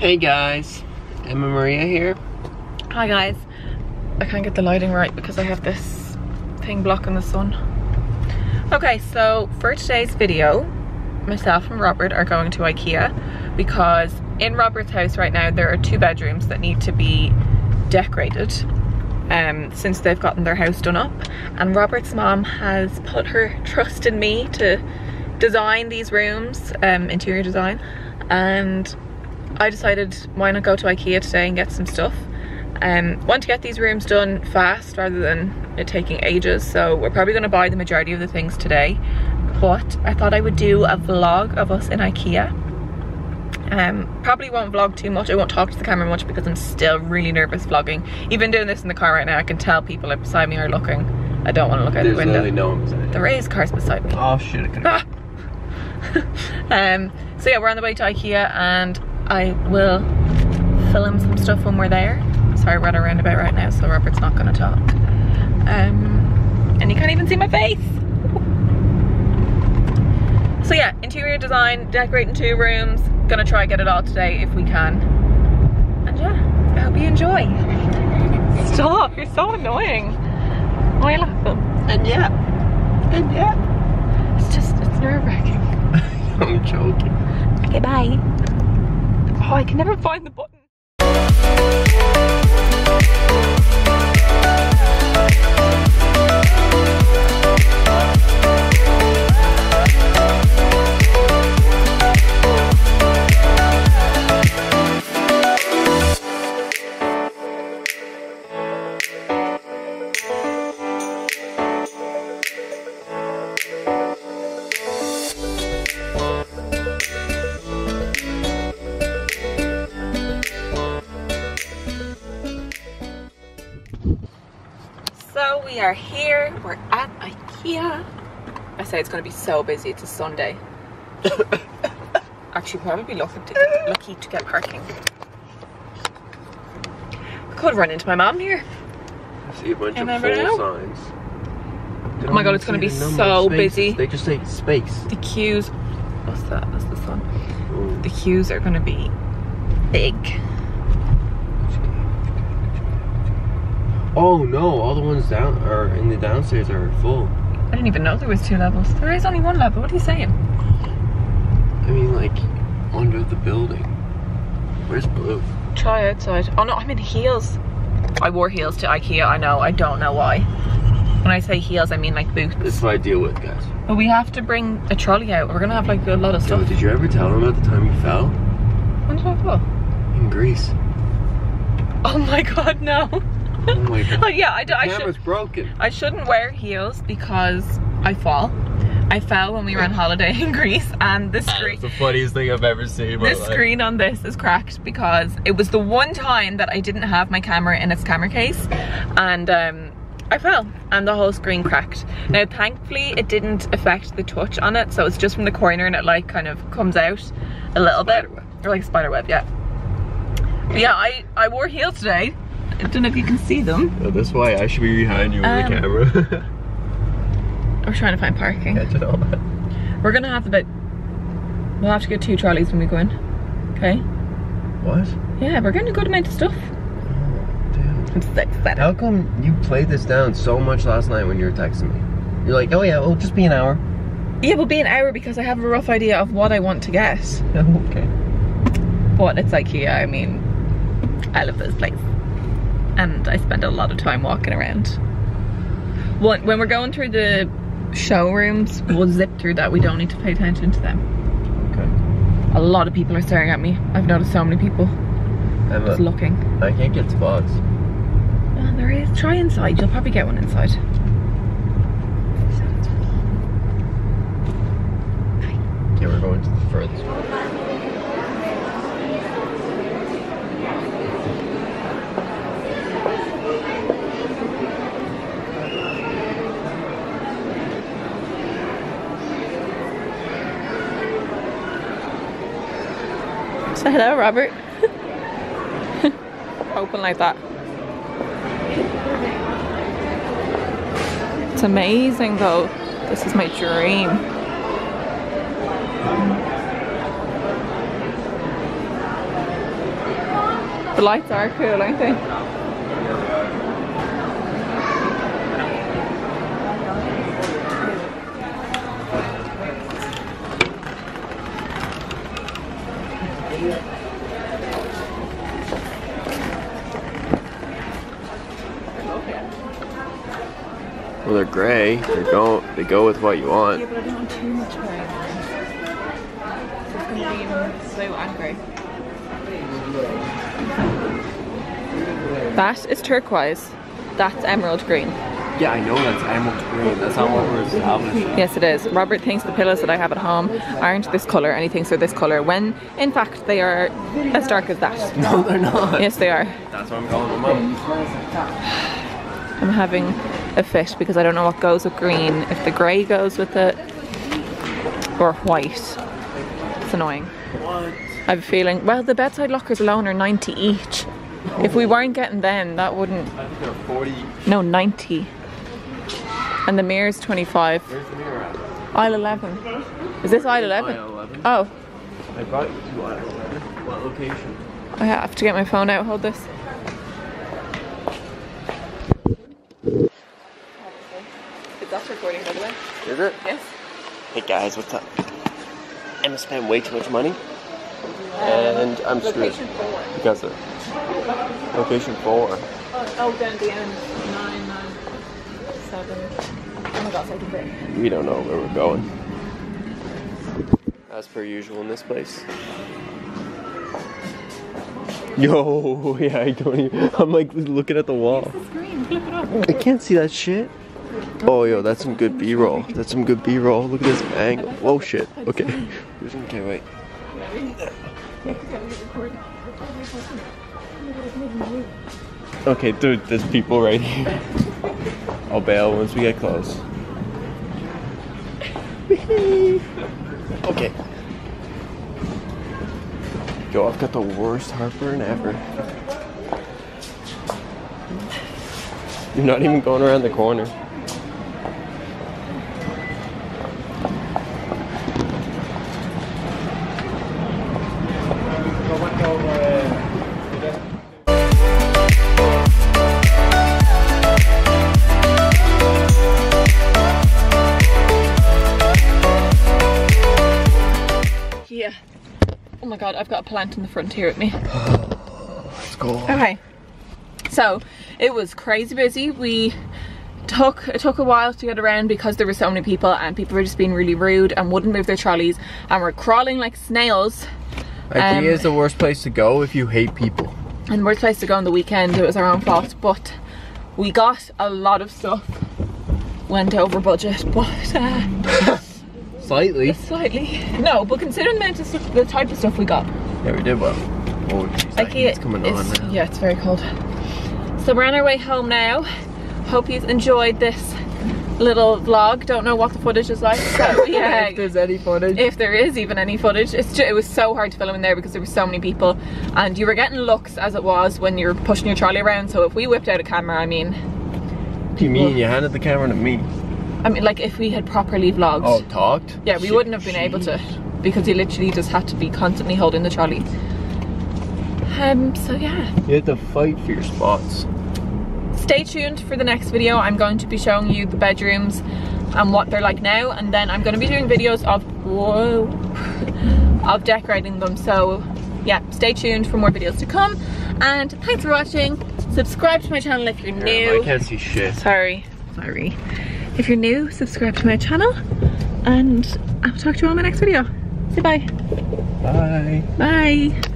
Hey guys, Emma Maria here. Hi guys. I can't get the lighting right because I have this thing blocking the sun. Okay, so for today's video, myself and Robert are going to IKEA because in Robert's house right now there are two bedrooms that need to be decorated since they've gotten their house done up, and Robert's mom has put her trust in me to design these rooms, interior design, and I decided why not go to IKEA today and get some stuff. Want to get these rooms done fast rather than it taking ages, so we're probably going to buy the majority of the things today, but I thought I would do a vlog of us in IKEA. Probably won't vlog too much, I won't talk to the camera much because I'm still really nervous vlogging. Even doing this in the car right now, I can tell people beside me are looking. I don't want to look out the window. There's literally no one beside me. The raised car's beside me. Oh shit, it could have been. So yeah, we're on the way to IKEA and I will film some stuff when we're there. Sorry, we're at a roundabout right now, so Robert's not going to talk. And you can't even see my face! So yeah, interior design, decorating two rooms. Gonna try and get it all today if we can. And yeah, I hope you enjoy. Stop, you're so annoying. Why are you laughing? And yeah. It's nerve-wracking. I'm joking. Okay, bye. Oh, I can never find the button. So we are here, we're at IKEA. I say it's going to be so busy, it's a Sunday. Actually, we'll probably be lucky to get parking. I could run into my mom here. I see a bunch of full signs. Oh my god, it's going to be so busy. They just take space. The queues, what's that? That's the sun. Ooh. The queues are going to be big. Oh no, all the ones down are in the downstairs are full. I didn't even know there was two levels. There is only one level, what are you saying? I mean like under the building. Where's blue? Try outside. Oh no, I'm in heels. I wore heels to IKEA, I know, I don't know why. When I say heels I mean like boots. That's what I deal with, guys. But we have to bring a trolley out. We're gonna have like a lot of stuff. Did you ever tell them about the time you fell? When did I fall? In Greece. Oh my god, no. Oh my god. I shouldn't wear heels because I fall. I fell when we were on holiday in Greece and the screen. That's the funniest thing I've ever seen in my life. The screen on this is cracked because it was the one time that I didn't have my camera in its camera case and I fell and the whole screen cracked. Now thankfully it didn't affect the touch on it, so it's just from the corner and it like kind of comes out a little bit. Or like a spider web, yeah. But yeah, I wore heels today. I don't know if you can see them. Oh, that's why I should be behind you on the camera. We're trying to find parking. Yeah, all that. We're gonna have we'll have to get two trolleys when we go in. Okay? What? Yeah, we're getting a good amount of stuff. Oh, damn. I'm so excited. How come you played this down so much last night when you were texting me? You're like, oh yeah, it'll just be an hour. Yeah, it'll be an hour because I have a rough idea of what I want to get. Oh, okay. But it's IKEA, I mean, I love this place. And I spend a lot of time walking around. When we're going through the showrooms, we'll zip through that. We don't need to pay attention to them. Okay. A lot of people are staring at me. I've noticed so many people just looking. I can't get spots. Oh, there is. Try inside. You'll probably get one inside. Okay, we're going to the furthest one. So hello, Robert. Open like that. It's amazing though. This is my dream. The lights are cool, aren't they? Well, they're grey. They go with what you want. Yeah, but I don't want too much grey. It's going to be blue and grey. That is turquoise. That's emerald green. Yeah, I know that's emerald green. That's not what we're establishing. Yes, it is. Robert thinks the pillows that I have at home aren't this colour and he thinks they're this colour when, in fact, they are as dark as that. No, they're not. Yes, they are. That's why I'm calling them up. I'm having a fit because I don't know what goes with green. If the grey goes with it or white. It's annoying. What? I have a feeling, well, the bedside lockers alone are 90 each. Oh. If we weren't getting them, that wouldn't. I think they're 40. No, 90. And the mirror's 25. Where's the mirror at? Aisle 11. Is this aisle 11? Aisle 11. Oh. I brought you to aisle 11. What location? I have to get my phone out. Hold this. Is that recording, by the way? Is it? Yes. Hey guys, what's up? Emma spent way too much money. And I'm screwed because of location 4. Oh, down the end. 9, 9, 7. Oh my god, so I can break. We don't know where we're going. As per usual in this place. Yo, yeah, I don't even. I'm like looking at the wall. The screen? Flip it up. I can't see that shit. Oh, yo, that's some good B-roll. That's some good B-roll. Look at this angle. Oh shit. Okay. Okay, wait. Okay, dude, there's people right here. I'll bail once we get close. Okay. Yo, I've got the worst heartburn ever. You're not even going around the corner. Oh my god, I've got a plant in the front here with me. Let's go. Okay, so it was crazy busy. It took a while to get around because there were so many people and people were just being really rude and wouldn't move their trolleys and were crawling like snails. IKEA is the worst place to go if you hate people. And the worst place to go on the weekend. It was our own fault, but we got a lot of stuff. Went over budget, but Slightly. No, but considering the amount of stuff, the type of stuff we got. Yeah, we did well. Oh, geez, IKEA, it's coming on now. Yeah, it's very cold. So we're on our way home now. Hope you've enjoyed this little vlog. Don't know what the footage is like. So yeah, if there's any footage. If there is even any footage. It's just, it was so hard to film in there because there were so many people. And you were getting looks as it was when you were pushing your trolley around. So if we whipped out a camera, I mean. You mean you handed the camera to me? I mean, like, if we had properly vlogged. Oh, talked? Yeah, we wouldn't have been able to because you literally just had to be constantly holding the trolley. So yeah. You had to fight for your spots. Stay tuned for the next video. I'm going to be showing you the bedrooms and what they're like now, and then I'm going to be doing videos of, whoa, of decorating them. So yeah, stay tuned for more videos to come, and thanks for watching. Subscribe to my channel if you're new. I can't see shit. Sorry. If you're new, subscribe to my channel, and I'll talk to you all in my next video. Say bye. Bye. Bye.